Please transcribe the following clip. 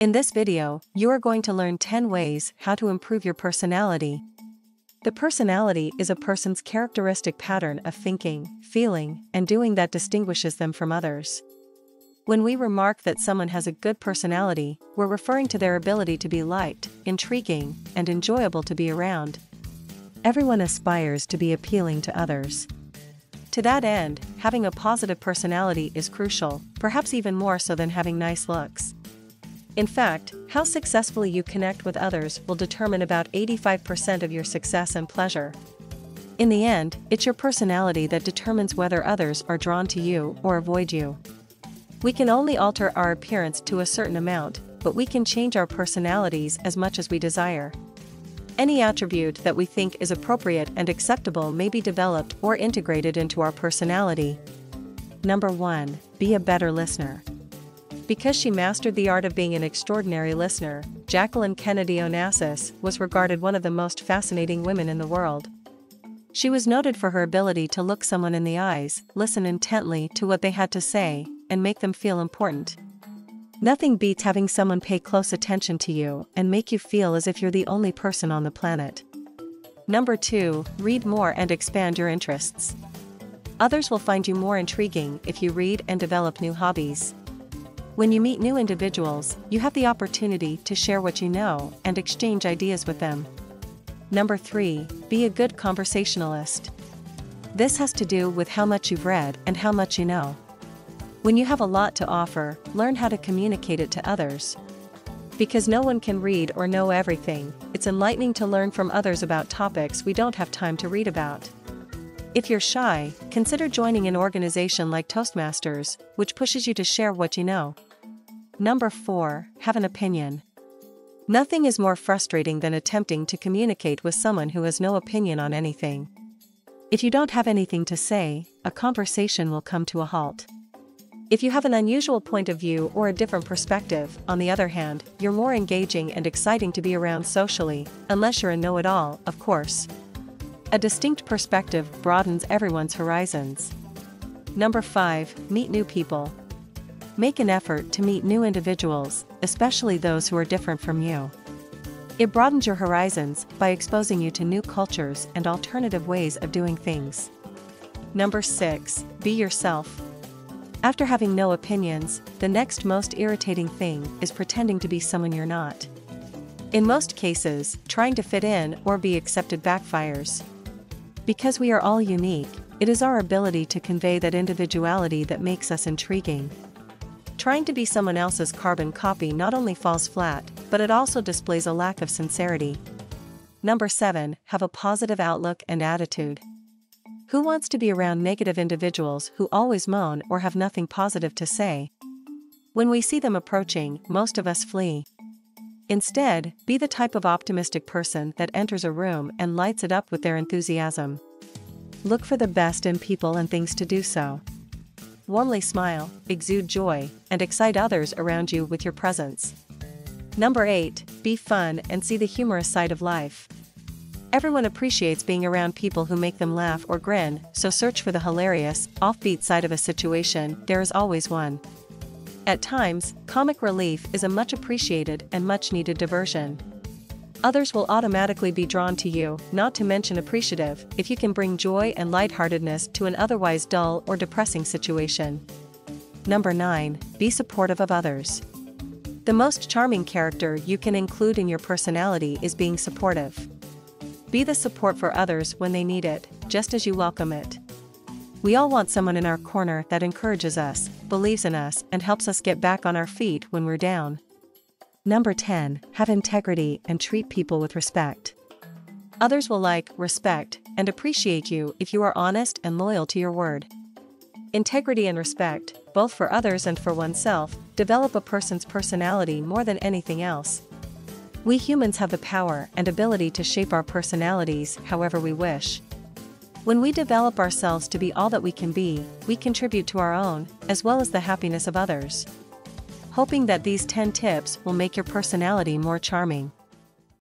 In this video, you are going to learn 10 ways how to improve your personality. The personality is a person's characteristic pattern of thinking, feeling, and doing that distinguishes them from others. When we remark that someone has a good personality, we're referring to their ability to be liked, intriguing, and enjoyable to be around. Everyone aspires to be appealing to others. To that end, having a positive personality is crucial, perhaps even more so than having nice looks. In fact, how successfully you connect with others will determine about 85% of your success and pleasure. In the end, it's your personality that determines whether others are drawn to you or avoid you. We can only alter our appearance to a certain amount, but we can change our personalities as much as we desire. Any attribute that we think is appropriate and acceptable may be developed or integrated into our personality. Number 1. Be a better listener. Because she mastered the art of being an extraordinary listener, Jacqueline Kennedy Onassis was regarded one of the most fascinating women in the world. She was noted for her ability to look someone in the eyes, listen intently to what they had to say, and make them feel important. Nothing beats having someone pay close attention to you and make you feel as if you're the only person on the planet. Number 2, read more and expand your interests. Others will find you more intriguing if you read and develop new hobbies. When you meet new individuals, you have the opportunity to share what you know and exchange ideas with them. Number 3, be a good conversationalist. This has to do with how much you've read and how much you know. When you have a lot to offer, learn how to communicate it to others. Because no one can read or know everything, it's enlightening to learn from others about topics we don't have time to read about. If you're shy, consider joining an organization like Toastmasters, which pushes you to share what you know. Number 4, have an opinion. Nothing is more frustrating than attempting to communicate with someone who has no opinion on anything. If you don't have anything to say, a conversation will come to a halt. If you have an unusual point of view or a different perspective, on the other hand, you're more engaging and exciting to be around socially, unless you're a know-it-all, of course. A distinct perspective broadens everyone's horizons. Number 5, meet new people. Make an effort to meet new individuals, especially those who are different from you. It broadens your horizons by exposing you to new cultures and alternative ways of doing things. Number 6, be yourself. After having no opinions, the next most irritating thing is pretending to be someone you're not. In most cases, trying to fit in or be accepted backfires. Because we are all unique, it is our ability to convey that individuality that makes us intriguing. Trying to be someone else's carbon copy not only falls flat, but it also displays a lack of sincerity. Number 7, have a positive outlook and attitude. Who wants to be around negative individuals who always moan or have nothing positive to say? When we see them approaching, most of us flee. Instead, be the type of optimistic person that enters a room and lights it up with their enthusiasm. Look for the best in people and things to do so. Warmly smile, exude joy, and excite others around you with your presence. Number 8, be fun and see the humorous side of life. Everyone appreciates being around people who make them laugh or grin, so search for the hilarious, offbeat side of a situation, there is always one. At times, comic relief is a much appreciated and much needed diversion. Others will automatically be drawn to you, not to mention appreciative, if you can bring joy and lightheartedness to an otherwise dull or depressing situation. Number 9, be supportive of others. The most charming character you can include in your personality is being supportive. Be the support for others when they need it, just as you welcome it. We all want someone in our corner that encourages us, believes in us, and helps us get back on our feet when we're down. Number 10, have integrity and treat people with respect. Others will like, respect, and appreciate you if you are honest and loyal to your word. Integrity and respect, both for others and for oneself, develop a person's personality more than anything else. We humans have the power and ability to shape our personalities however we wish. When we develop ourselves to be all that we can be, we contribute to our own, as well as the happiness of others. Hoping that these 10 tips will make your personality more charming.